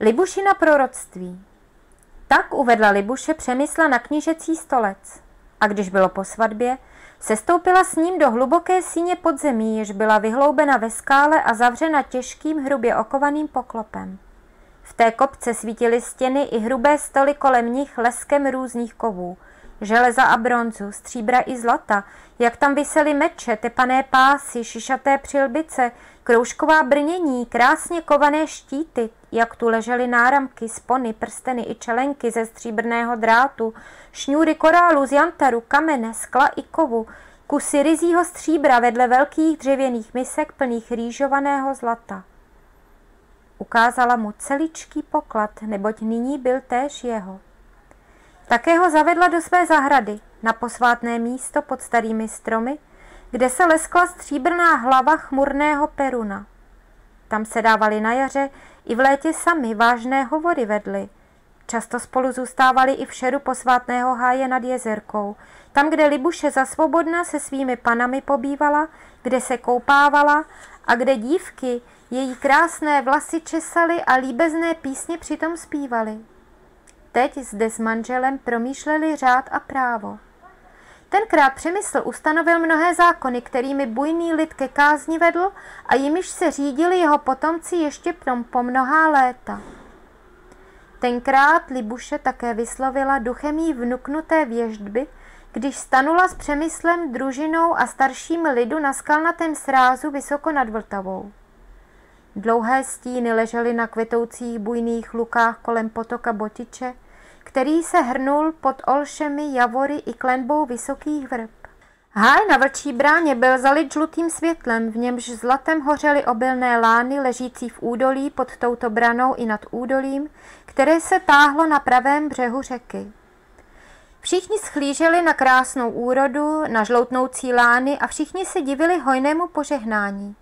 Libušina proroctví. Tak uvedla Libuše Přemysla na knížecí stolec. A když bylo po svatbě, sestoupila s ním do hluboké síně podzemí, jež byla vyhloubena ve skále a zavřena těžkým, hrubě okovaným poklopem. V té kopce svítily stěny i hrubé stoly kolem nich leskem různých kovů, železa a bronzu, stříbra i zlata, jak tam visely meče, tepané pásy, šišaté přilbice, kroužková brnění, krásně kované štíty, jak tu ležely náramky, spony, prsteny i čelenky ze stříbrného drátu, šňůry korálu z jantaru, kamene, skla i kovu, kusy ryzího stříbra vedle velkých dřevěných misek plných rýžovaného zlata. Ukázala mu celičký poklad, neboť nyní byl též jeho. Také ho zavedla do své zahrady, na posvátné místo pod starými stromy, kde se leskla stříbrná hlava chmurného Peruna. Tam se dávali na jaře i v létě sami vážné hovory vedli. Často spolu zůstávali i v šeru posvátného háje nad jezerkou, tam, kde Libuše za svobodna se svými panami pobývala, kde se koupávala a kde dívky její krásné vlasy česaly a líbezné písně přitom zpívaly. Teď zde s manželem promýšleli řád a právo. Tenkrát Přemysl ustanovil mnohé zákony, kterými bujný lid ke kázni vedl a jimiž se řídili jeho potomci ještě po mnohá léta. Tenkrát Libuše také vyslovila duchem jí vnuknuté věždby, když stanula s Přemyslem, družinou a starším lidu na skalnatém srázu vysoko nad Vltavou. Dlouhé stíny ležely na kvetoucích bujných lukách kolem potoka Botiče, který se hrnul pod olšemi, javory i klenbou vysokých vrb. Háj na Vlčí bráně byl zalit žlutým světlem, v němž zlatem hořely obilné lány ležící v údolí pod touto branou i nad údolím, které se táhlo na pravém břehu řeky. Všichni schlíželi na krásnou úrodu, na žloutnoucí lány a všichni se divili hojnému požehnání.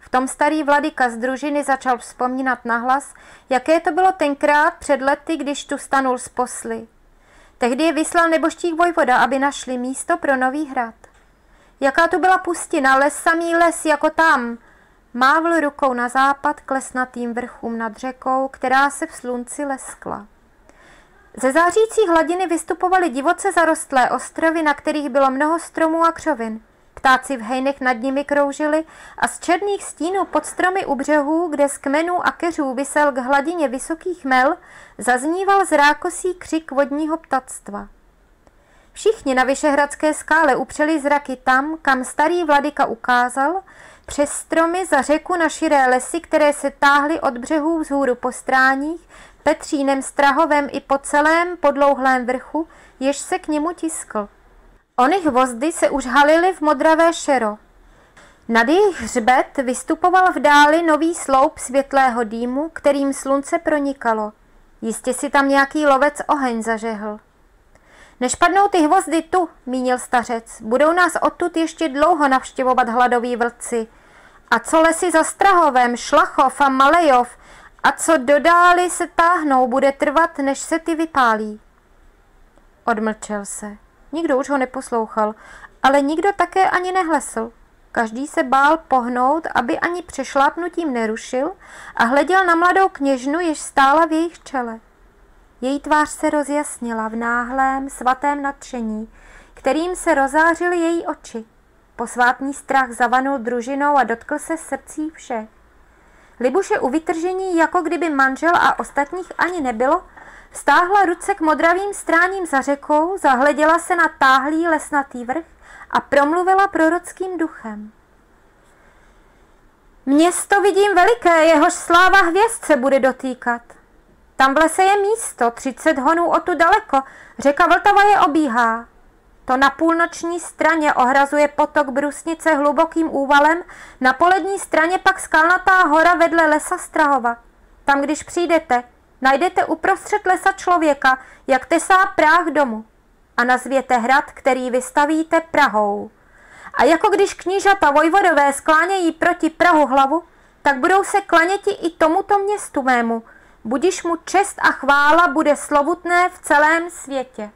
V tom starý vladyka z družiny začal vzpomínat nahlas, jaké to bylo tenkrát před lety, když tu stanul z posly. Tehdy je vyslal neboštík vojvoda, aby našli místo pro nový hrad. Jaká tu byla pustina, les samý les jako tam. Mávl rukou na západ k lesnatým vrchům nad řekou, která se v slunci leskla. Ze zářící hladiny vystupovaly divoce zarostlé ostrovy, na kterých bylo mnoho stromů a křovin. Ptáci v hejnech nad nimi kroužili a z černých stínů pod stromy u břehů, kde z kmenů a keřů visel k hladině vysokých mel, zazníval zrákosí křik vodního ptactva. Všichni na Vyšehradské skále upřeli zraky tam, kam starý vladyka ukázal, přes stromy za řeku na širé lesy, které se táhly od břehů vzhůru po stráních, Petřínem, Strahovem i po celém podlouhlém vrchu, jež se k němu tiskl. Ony hvozdy se už halily v modravé šero. Nad jejich hřbet vystupoval v dáli nový sloup světlého dýmu, kterým slunce pronikalo. Jistě si tam nějaký lovec oheň zažehl. Než padnou ty hvozdy tu, mínil stařec, budou nás odtud ještě dlouho navštěvovat hladoví vlci. A co lesy za Strahovem, Šlachov a Malejov, a co do dály se táhnou, bude trvat, než se ty vypálí. Odmlčel se. Nikdo už ho neposlouchal, ale nikdo také ani nehlesl. Každý se bál pohnout, aby ani přešlápnutím nerušil a hleděl na mladou kněžnu, jež stála v jejich čele. Její tvář se rozjasnila v náhlém, svatém nadšení, kterým se rozářily její oči. Posvátný strach zavanul družinou a dotkl se srdcí všech. Libuše u vytržení, jako kdyby manžel a ostatních ani nebylo, stáhla ruce k modravým stráním za řekou, zahleděla se na táhlý lesnatý vrch a promluvila prorockým duchem. Město vidím veliké, jehož sláva hvězd se bude dotýkat. Tam v lese je místo, 30 honů odtud daleko, řeka Vltava je obíhá. To na půlnoční straně ohrazuje potok Brusnice hlubokým úvalem, na polední straně pak skalnatá hora vedle lesa Strahova. Tam, když přijdete, najdete uprostřed lesa člověka, jak tesá práh domu, a nazvěte hrad, který vystavíte Prahou. A jako když knížata vojvodové sklánějí proti Prahu hlavu, tak budou se klaněti i tomuto městu mému, budiž mu čest a chvála bude slovutné v celém světě.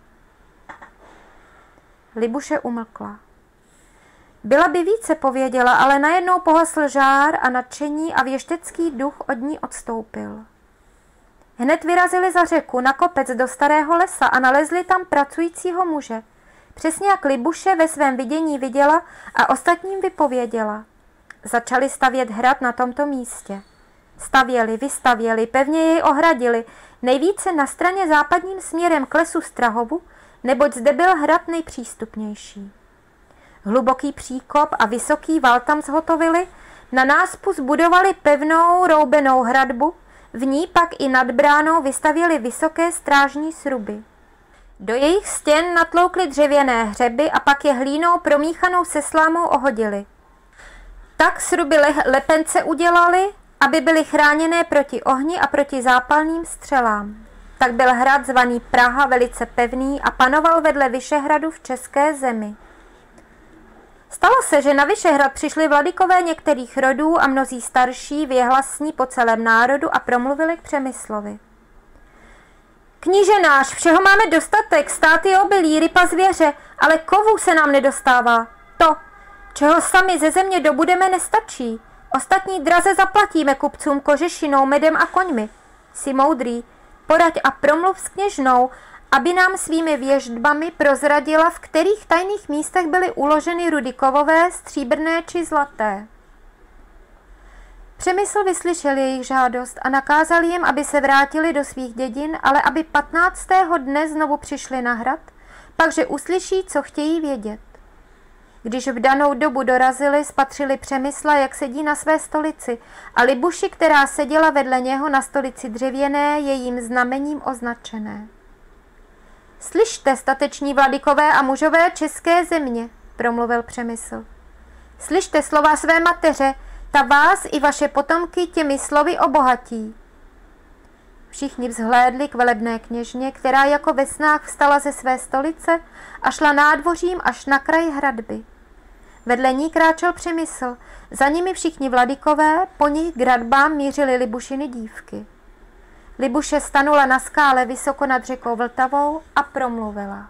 Libuše umlkla. Byla by více pověděla, ale najednou pohasl žár a nadšení a věštecký duch od ní odstoupil. Hned vyrazili za řeku na kopec do starého lesa a nalezli tam pracujícího muže. Přesně jak Libuše ve svém vidění viděla a ostatním vypověděla. Začali stavět hrad na tomto místě. Stavěli, vystavěli, pevně jej ohradili, nejvíce na straně západním směrem k lesu Strahovu, neboť zde byl hrad nejpřístupnější. Hluboký příkop a vysoký val tam zhotovili, na náspu zbudovali pevnou roubenou hradbu, v ní pak i nad bránou vystavěli vysoké strážní sruby. Do jejich stěn natloukli dřevěné hřeby a pak je hlínou promíchanou se slámou ohodili. Tak sruby lepence udělali, aby byly chráněné proti ohni a proti zápalným střelám. Tak byl hrad zvaný Praha velice pevný a panoval vedle Vyšehradu v české zemi. Stalo se, že na Vyšehrad přišli vladykové některých rodů a mnozí starší věhlasní po celém národu a promluvili k Přemyslovi. Kníže náš, všeho máme dostatek, stát je obilí, ryba zvěře, ale kovů se nám nedostává. To, čeho sami ze země dobudeme, nestačí. Ostatní draze zaplatíme kupcům kožešinou, medem a koňmi. Jsi moudrý, poraď a promluv s kněžnou, aby nám svými věštbami prozradila, v kterých tajných místech byly uloženy rudy kovové, stříbrné či zlaté. Přemysl vyslyšel jejich žádost a nakázal jim, aby se vrátili do svých dědin, ale aby 15. dne znovu přišli na hrad, pakže uslyší, co chtějí vědět. Když v danou dobu dorazili, spatřili Přemysla, jak sedí na své stolici, a Libuši, která seděla vedle něho na stolici dřevěné, je jím znamením označené. Slyšte, stateční vladykové a mužové české země, promluvil Přemysl. Slyšte slova své mateře, ta vás i vaše potomky těmi slovy obohatí. Všichni vzhlédli k velebné kněžně, která jako ve snách vstala ze své stolice a šla nádvořím až na kraj hradby. Vedle ní kráčel Přemysl, za nimi všichni vladykové, po nich k hradbám mířily Libušiny dívky. Libuše stanula na skále vysoko nad řekou Vltavou a promluvila.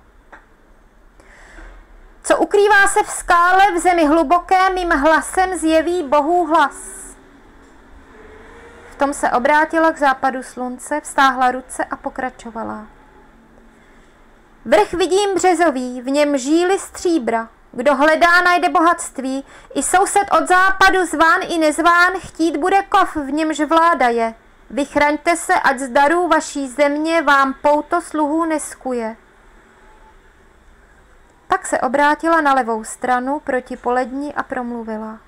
Co ukrývá se v skále, v zemi hluboké, mým hlasem zjeví Bohův hlas. V tom se obrátila k západu slunce, vztáhla ruce a pokračovala. Vrch vidím březový, v něm žíly stříbra. Kdo hledá, najde bohatství. I soused od západu zván i nezván, chtít bude kov, v němž vláda je. Vychraňte se, ať z darů vaší země vám pouto sluhů neskuje. Tak se obrátila na levou stranu proti polední a promluvila.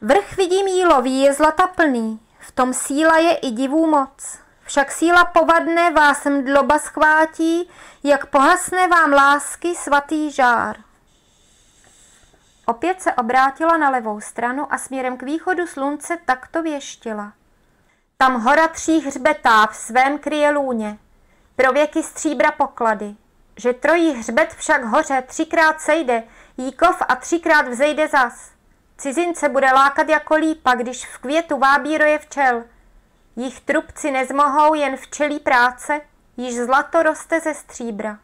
Vrch vidím jílový, je zlata plný, v tom síla je i divů moc. Však síla povadne vás mdloba schvátí, jak pohasne vám lásky svatý žár. Opět se obrátila na levou stranu a směrem k východu slunce takto věštila. Tam hora tří hřbetá v svém kryje lůně, pro věky stříbra poklady. Že trojí hřbet však hoře třikrát sejde, jí kov a třikrát vzejde zas. Cizince bude lákat jako lípa, když v květu vábí roje včel. Jich trubci nezmohou jen včelí práce, již zlato roste ze stříbra.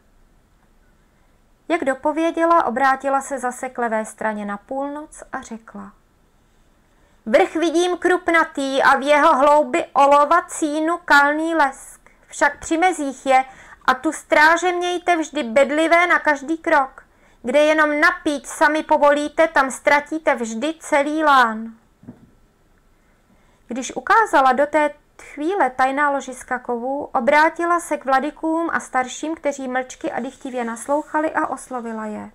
Jak dopověděla, obrátila se zase k levé straně na půlnoc a řekla. Vrch vidím krupnatý a v jeho hloubi olova cínu kalný lesk. Však při mezích je a tu stráže mějte vždy bedlivé na každý krok. Kde jenom napít sami povolíte, tam ztratíte vždy celý lán. Když ukázala do té chvíle tajná ložiska kovů, obrátila se k vladykům a starším, kteří mlčky a dychtivě naslouchali a oslovila je.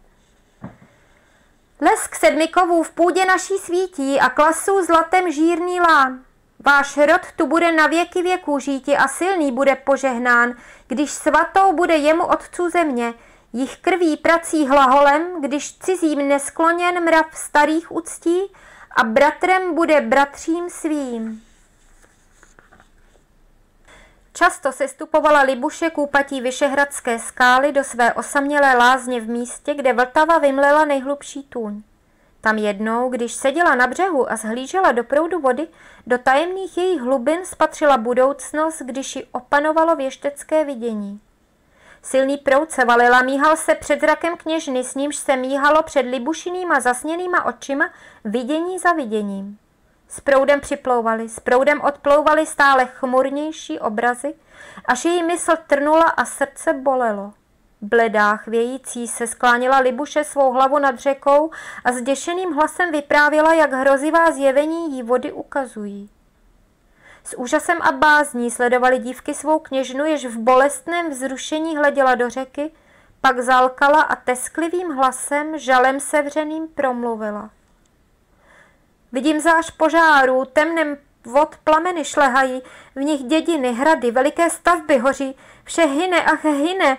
Lesk sedmi kovů v půdě naší svítí a klasu zlatem žírný lán. Váš rod tu bude na věky věků žíti a silný bude požehnán, když svatou bude jemu otců země, jich krví prací hlaholem, když cizím neskloněn mrav starých uctí a bratrem bude bratřím svým. Často se stupovala Libuše k úpatí Vyšehradské skály do své osamělé lázně v místě, kde Vltava vymlela nejhlubší tůň. Tam jednou, když seděla na břehu a zhlížela do proudu vody, do tajemných jejich hlubin spatřila budoucnost, když ji opanovalo věštecké vidění. Silný proud se valil a míhal se před zrakem kněžny, s nímž se míhalo před Libušinýma zasněnýma očima vidění za viděním. S proudem připlouvali, s proudem odplouvali stále chmurnější obrazy, až její mysl trnula a srdce bolelo. Bledá, chvějící se sklánila Libuše svou hlavu nad řekou a s děšeným hlasem vyprávěla, jak hrozivá zjevení jí vody ukazují. S úžasem a bázní sledovali dívky svou kněžnu, jež v bolestném vzrušení hleděla do řeky, pak zalkala a tesklivým hlasem, žalem sevřeným, promluvila. Vidím zář požárů, temnem vod plameny šlehají, v nich dědiny, hrady, veliké stavby hoří, vše hyne, ach hyne.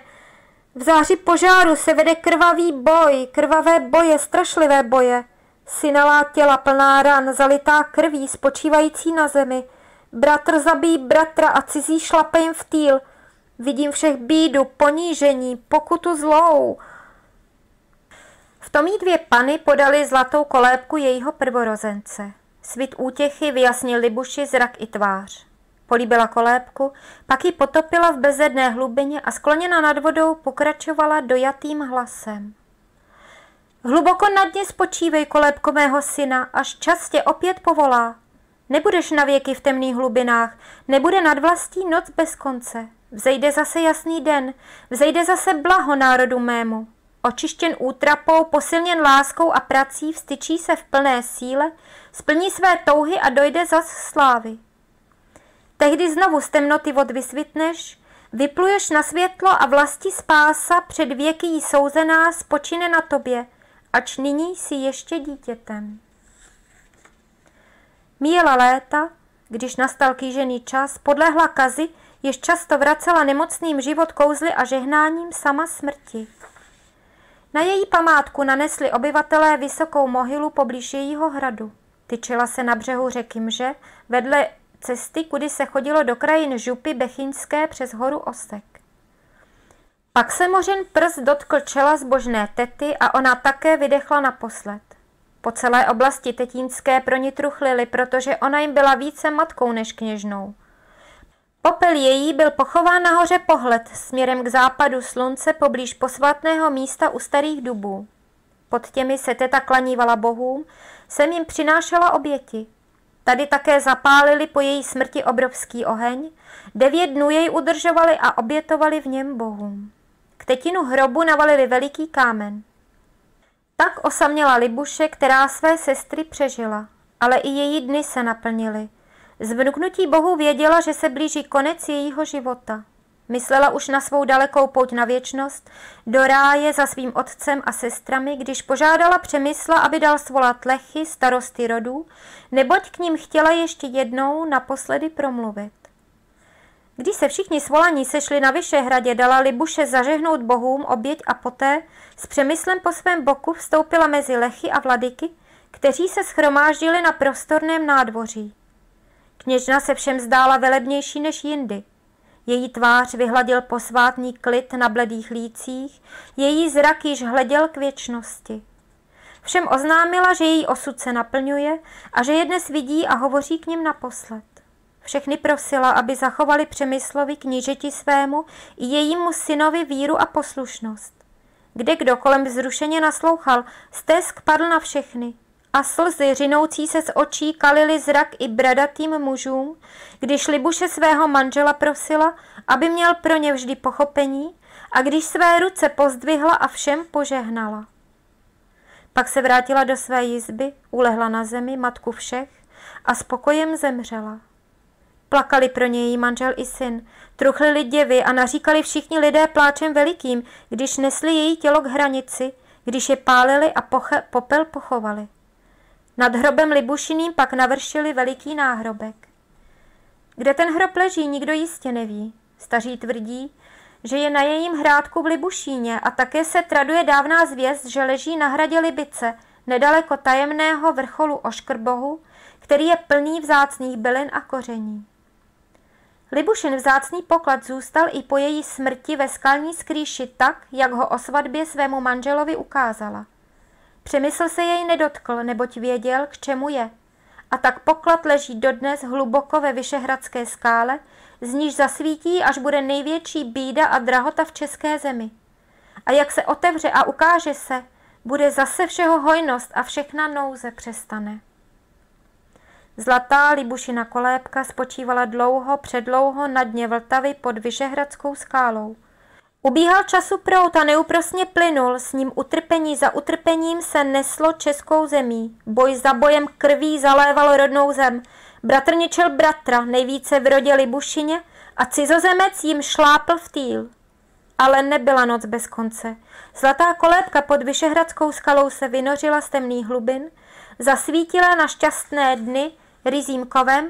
V záři požáru se vede krvavý boj, krvavé boje, strašlivé boje. Synalá těla plná ran, zalitá krví, spočívající na zemi. Bratr zabíjí bratra a cizí šlape jim v týl. Vidím všech bídu, ponížení, pokutu zlou. V tom jí dvě pany podali zlatou kolébku jejího prvorozence. Svit útěchy vyjasnil Libuši zrak i tvář. Políbila kolébku, pak ji potopila v bezedné hlubině a skloněna nad vodou pokračovala dojatým hlasem. Hluboko nad dně spočívej, kolébko mého syna, až čas tě opět povolá. Nebudeš navěky v temných hlubinách, nebude nad vlastí noc bez konce. Vzejde zase jasný den, vzejde zase blaho národu mému. Očištěn útrapou, posilněn láskou a prací, vztyčí se v plné síle, splní své touhy a dojde zas slávy. Tehdy znovu z temnoty vod vysvitneš, vypluješ na světlo a vlasti spása před věky jí souzená spočine na tobě, ač nyní jsi ještě dítětem. Míjela léta, když nastal kýžený čas, podlehla kazi, jež často vracela nemocným život kouzly a žehnáním sama smrti. Na její památku nanesli obyvatelé vysokou mohylu poblíž jejího hradu. Tyčila se na břehu řeky Mže, vedle cesty, kudy se chodilo do krajin Župy Bechynské přes horu Osek. Pak se mořin prst dotkl čela zbožné Tety a ona také vydechla naposled. Po celé oblasti Tetínské pro ní truchlili, protože ona jim byla více matkou než kněžnou. Popel její byl pochován nahoře Pohled směrem k západu slunce poblíž posvatného místa u starých dubů. Pod těmi se Teta klanívala bohům, sem jim přinášela oběti. Tady také zapálili po její smrti obrovský oheň, 9 dnů jej udržovali a obětovali v něm bohům. K Tetinu hrobu navalili veliký kámen. Tak osaměla Libuše, která své sestry přežila, ale i její dny se naplnily. Z vnuknutí bohu věděla, že se blíží konec jejího života. Myslela už na svou dalekou pouť na věčnost, do ráje za svým otcem a sestrami, když požádala Přemysla, aby dal svolat lechy, starosty rodů, neboť k ním chtěla ještě jednou naposledy promluvit. Když se všichni svolaní sešli na Vyšehradě, dala Libuše zažehnout bohům oběť a poté s Přemyslem po svém boku vstoupila mezi lechy a vladyky, kteří se schromáždili na prostorném nádvoří. Kněžna se všem zdála velebnější než jindy. Její tvář vyhladil posvátný klid na bledých lících, její zrak již hleděl k věčnosti. Všem oznámila, že její osud se naplňuje a že je dnes vidí a hovoří k nim naposled. Všechny prosila, aby zachovali Přemyslovi knížeti svému i jejímu synovi víru a poslušnost. Kde kdo kolem vzrušeně naslouchal, stesk padl na všechny a slzy řinoucí se z očí kalily zrak i bradatým mužům, když Libuše svého manžela prosila, aby měl pro ně vždy pochopení a když své ruce pozdvihla a všem požehnala. Pak se vrátila do své jizby, ulehla na zemi, matku všech a s pokojem zemřela. Plakali pro něj manžel i syn, truchlili děvy a naříkali všichni lidé pláčem velikým, když nesli její tělo k hranici, když je pálili a popel pochovali. Nad hrobem Libušiným pak navršili veliký náhrobek. Kde ten hrob leží, nikdo jistě neví. Staří tvrdí, že je na jejím hrádku v Libušíně a také se traduje dávná zvěst, že leží na hradě Libice, nedaleko tajemného vrcholu Oškrbohu, který je plný vzácných bylin a koření. Libušin vzácný poklad zůstal i po její smrti ve skalní skrýši tak, jak ho o svatbě svému manželovi ukázala. Přemysl se jej nedotkl, neboť věděl, k čemu je. A tak poklad leží dodnes hluboko ve Vyšehradské skále, z níž zasvítí, až bude největší bída a drahota v české zemi. A jak se otevře a ukáže se, bude zase všeho hojnost a všechna nouze přestane. Zlatá Libušina kolébka spočívala dlouho, předlouho na dně Vltavy pod Vyšehradskou skálou. Ubíhal času proud a neúprosně plynul, s ním utrpení za utrpením se neslo českou zemí. Boj za bojem, krví zaléval rodnou zem. Bratr ničil bratra, nejvíce v rodě Libušině, a cizozemec jim šlápl v týl. Ale nebyla noc bez konce. Zlatá kolébka pod Vyšehradskou skalou se vynořila z temných hlubin, zasvítila na šťastné dny ryzím kovem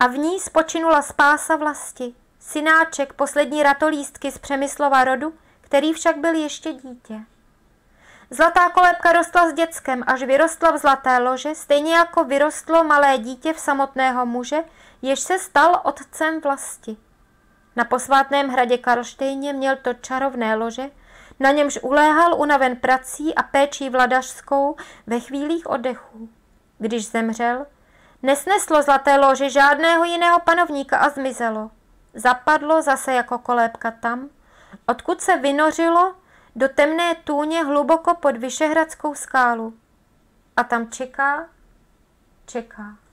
a v ní spočinula spása vlasti. Synáček poslední ratolístky z Přemyslova rodu, který však byl ještě dítě. Zlatá kolébka rostla s děckem, až vyrostla v zlaté lože, stejně jako vyrostlo malé dítě v samotného muže, jež se stal otcem vlasti. Na posvátném hradě Karlštejně měl to čarovné lože, na němž uléhal unaven prací a péčí vladařskou ve chvílích oddechu. Když zemřel, nesneslo zlaté lože žádného jiného panovníka a zmizelo. Zapadlo zase jako kolébka tam, odkud se vynořilo do temné tůně hluboko pod Vyšehradskou skálu. A tam čeká, čeká.